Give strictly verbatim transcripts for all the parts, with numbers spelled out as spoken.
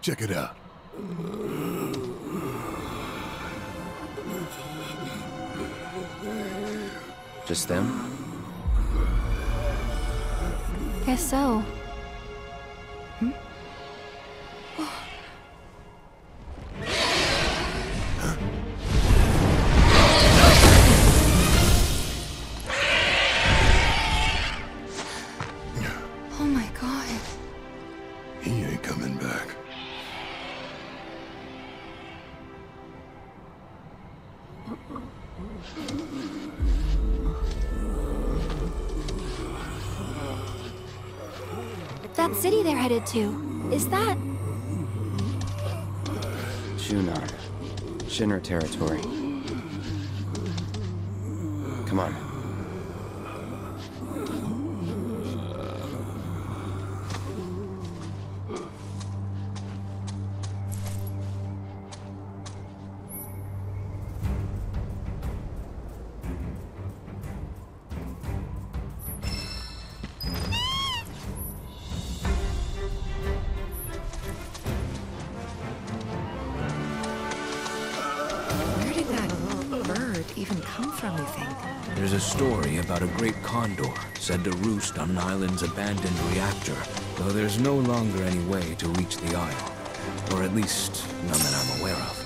Check it out. Just them? Guess so. Hmm? City they're headed to. Is that... Junon. Shinra territory. Come on. About a great condor said to roost on an island's abandoned reactor, though there's no longer any way to reach the isle, or at least none that I'm aware of.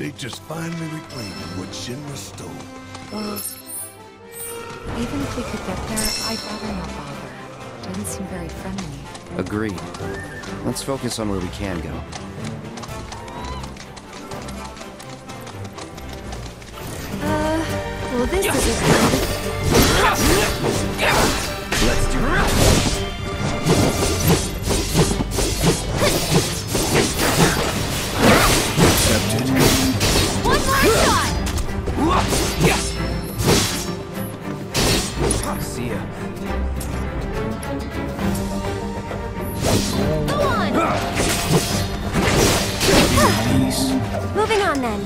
Nature's finally reclaiming what Shinra stole. Well, even if we could get there, I'd rather not bother. Doesn't seem very friendly. Agreed. Let's focus on where we can go. Well, this is it. Let's do it. One last shot. See ya. Come on. Ah. Moving on then.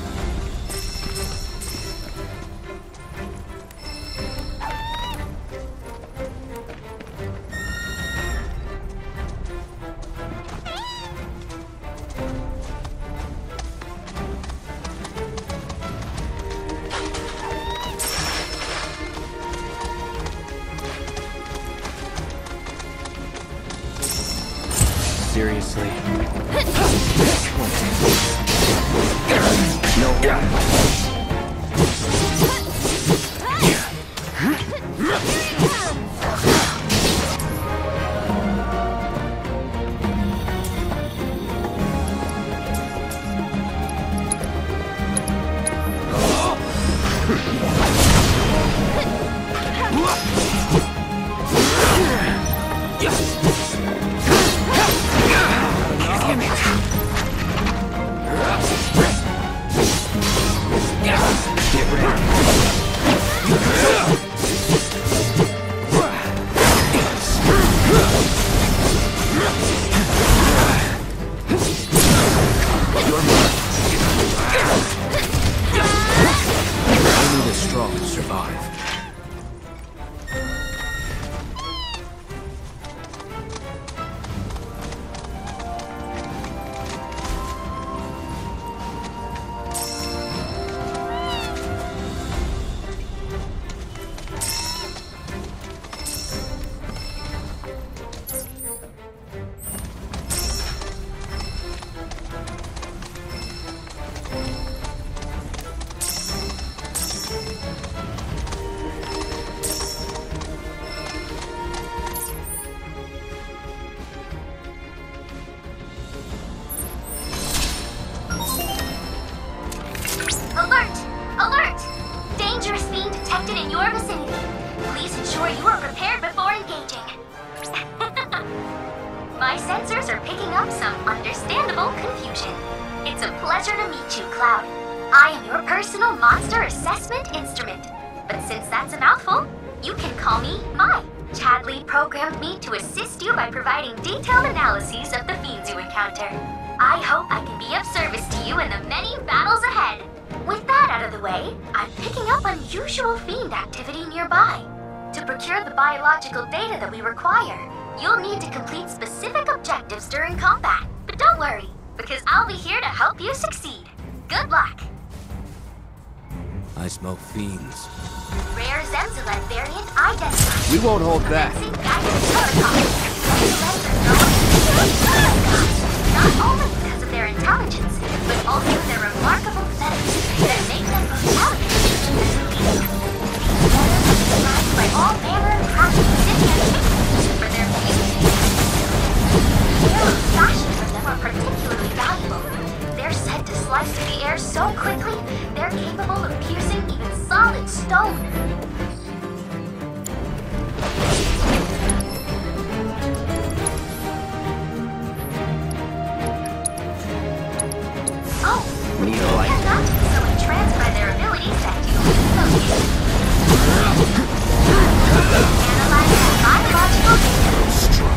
You'll need to complete specific objectives during combat. But don't worry, because I'll be here to help you succeed. Good luck. I smoke fiends. Rare Zemzell variant identified. We won't hold back. Not only because of their intelligence, but also their remarkable feathers that make them valuable by all manner of craftsmen and for their beauty. Little sashes of them are particularly valuable. They're said to slice through the air so quickly, they're capable of piercing even solid stone. Oh, they're not so entranced by their abilities that you dissociate. Analyze the biological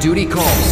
duty calls.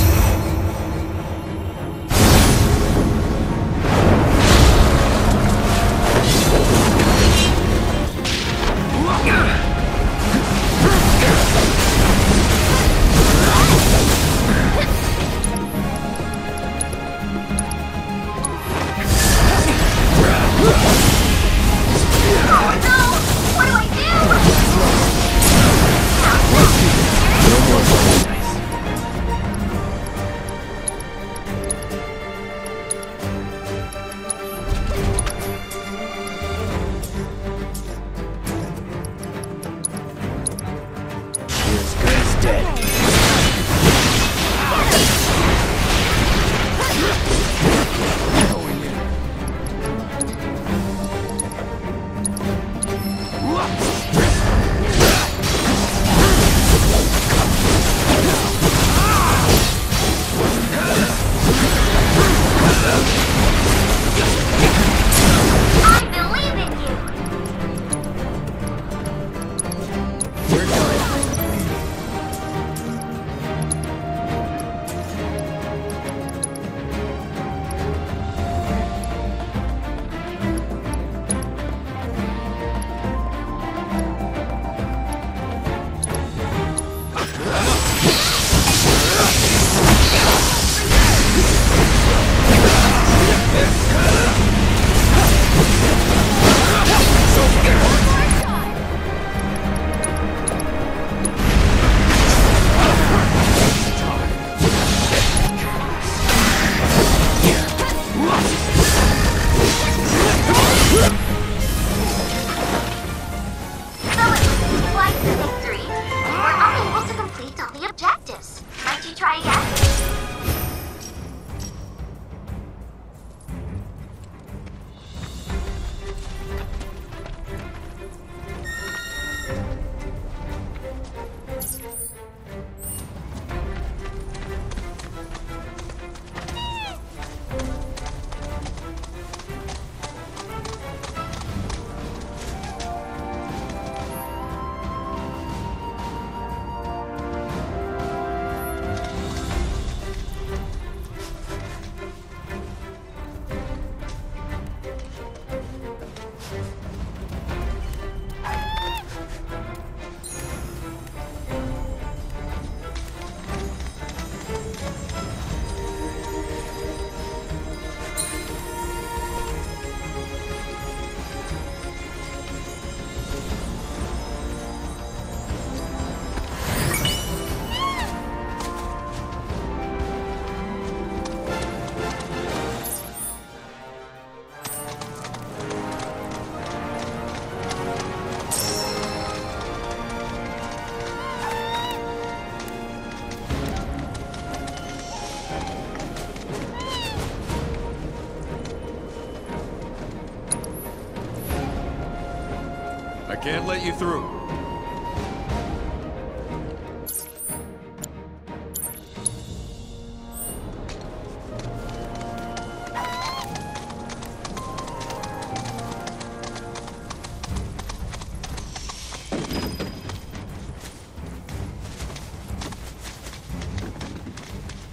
Can't let you through.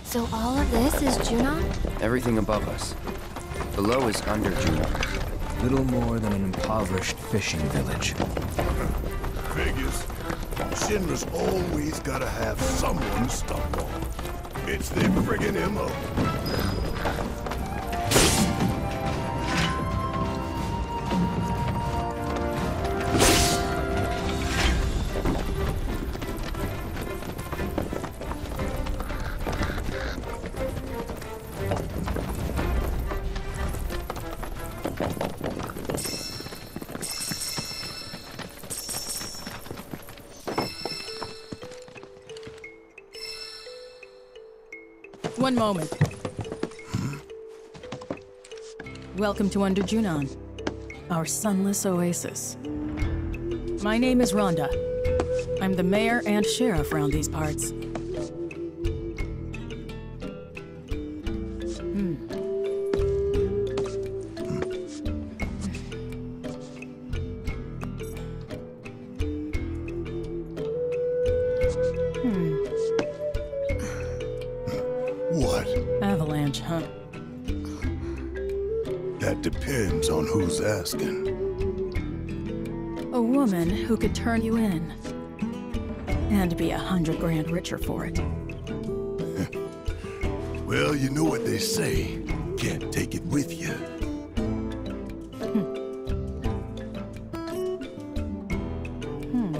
So all of this is Junon? Everything above us. Below is under Junon. Little more than an impoverished fishing village. Figures. Shinra's always gotta have someone to stumble on. It's their friggin' M O. One moment. Hmm? Welcome to Under Junon, our sunless oasis. My name is Rhonda. I'm the mayor and sheriff around these parts. Hmm. Avalanche, huh? That depends on who's asking. A woman who could turn you in and be a hundred grand richer for it. Well, you know what they say. Can't take it with you. Hmm. Hmm.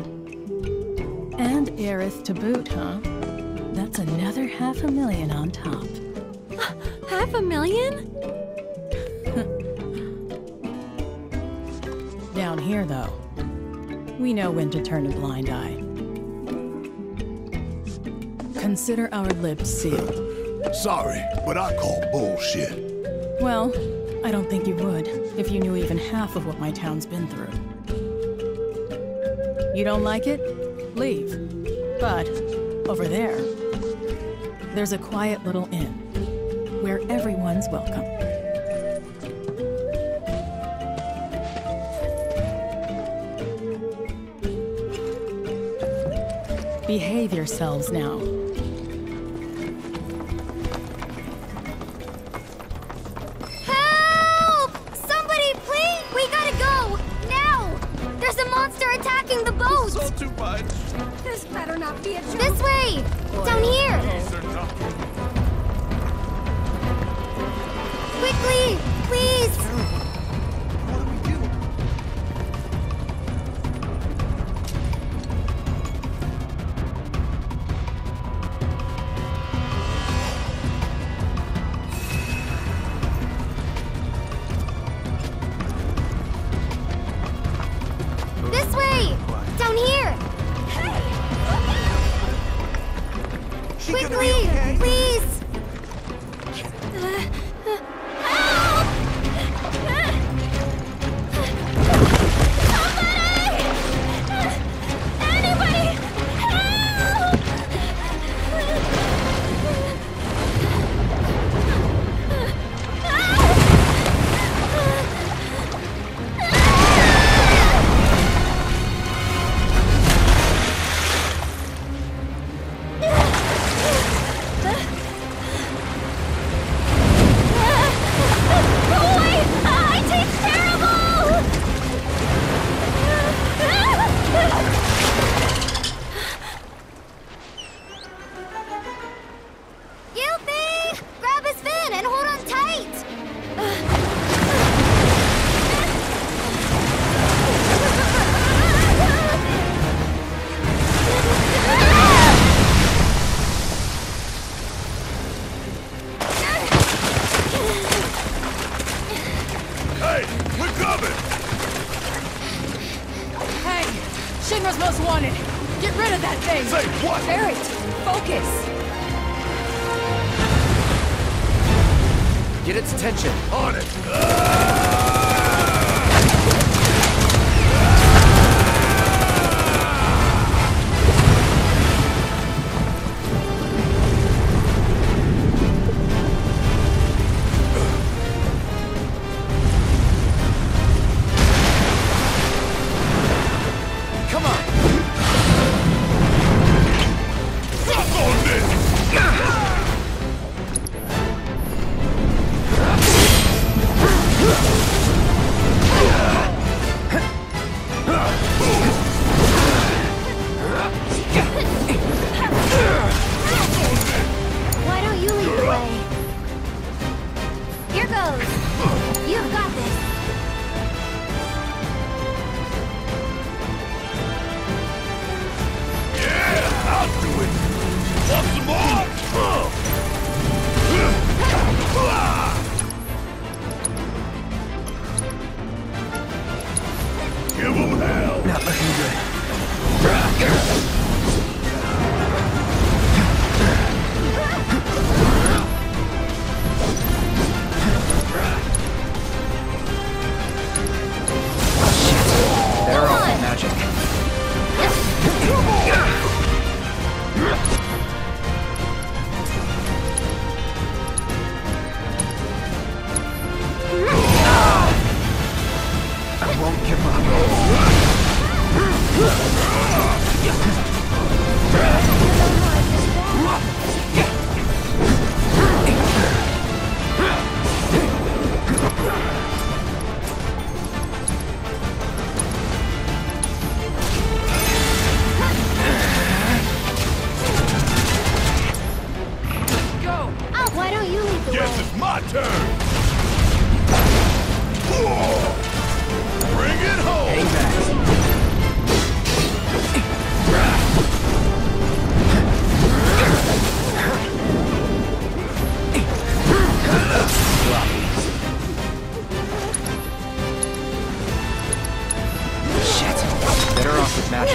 And Aerith to boot, huh? That's another half a million on top. Half a million? Down here, though, we know when to turn a blind eye. Consider our lips sealed. Sorry, but I call bullshit. Well, I don't think you would if you knew even half of what my town's been through. You don't like it? Leave. But over there, there's a quiet little inn where everyone's welcome. Behave yourselves now. Help! Somebody, please! We gotta go! Now! There's a monster attacking the boat! This is all too much. This better not be a joke. This way! Boy, down here! These are tough. Quickly! Please! What do we do? This way! Down here! Hey! She quickly! Okay? Please! Shinra's most wanted. Get rid of that thing. Say what? Barret, focus. Get its attention. On it. Ah! Ah! goes. You've got this. Yeah, I'll do it. Want some more? Give 'em hell. Not looking good. Shit. They're all magic. I won't give up. Go. Oh, why don't you lead the way? Guess it's my turn. Whoa. Bring it home! Hey, shit! Better off with magic.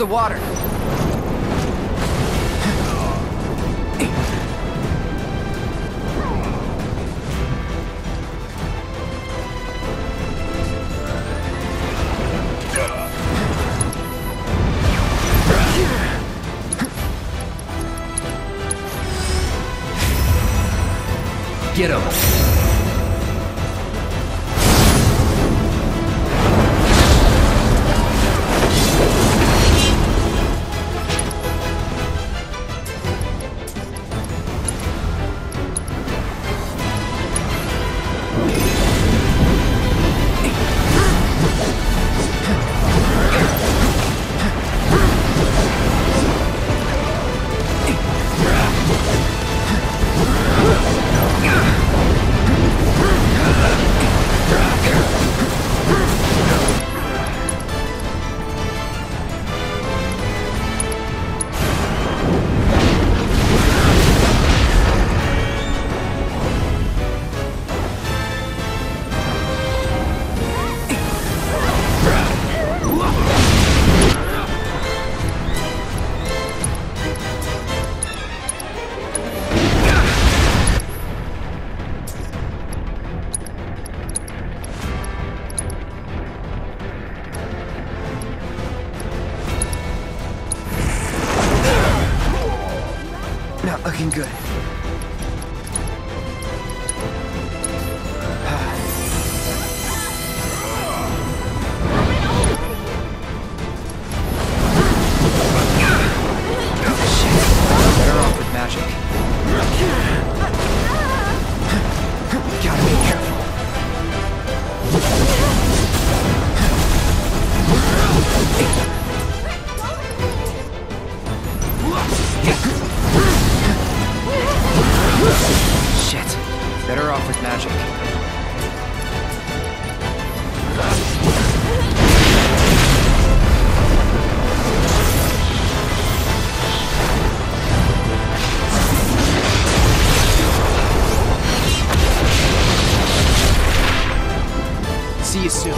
The water. Get him. See you soon.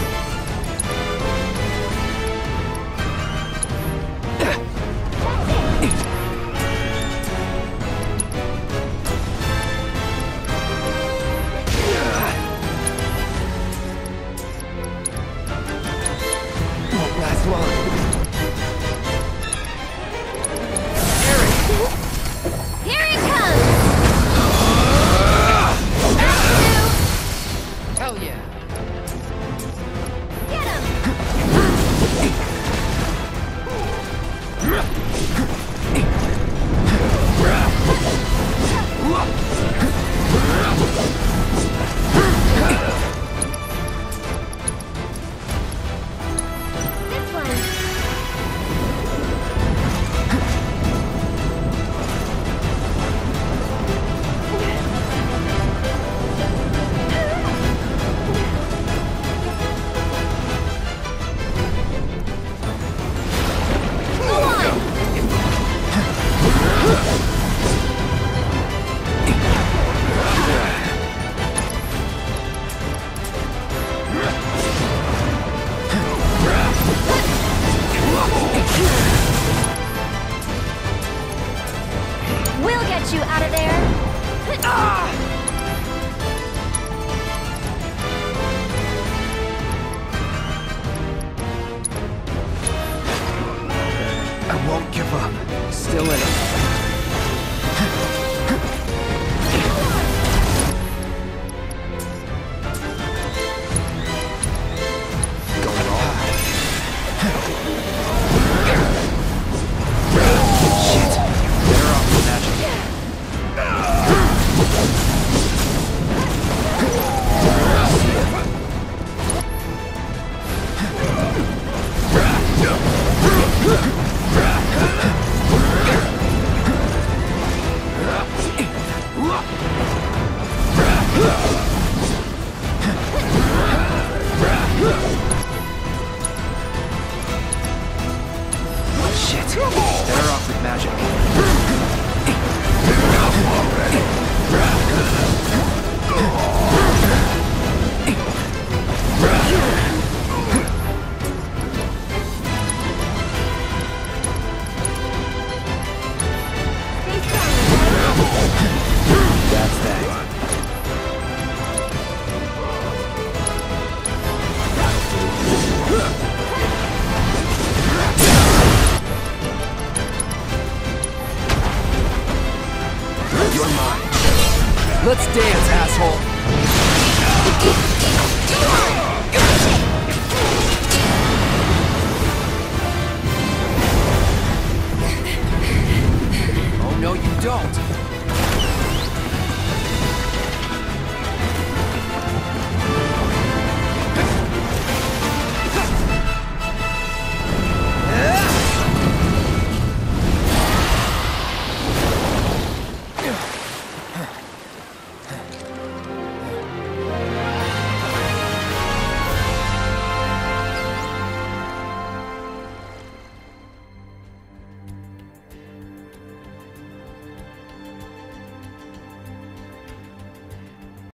Let's dance, asshole!